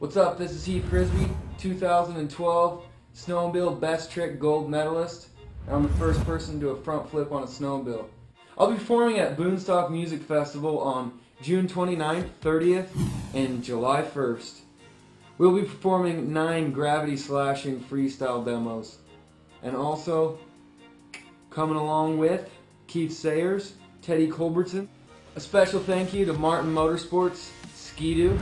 What's up, this is Heath Frisby, 2012 snowmobile best trick gold medalist. I'm the first person to do a front flip on a snowmobile. I'll be performing at Boonstock Music Festival on June 29th, 30th, and July 1st. We'll be performing 9 gravity slashing freestyle demos. And also, coming along with Keith Sayers, Ted Culbertson. A special thank you to Martin Motorsports, Ski-Doo.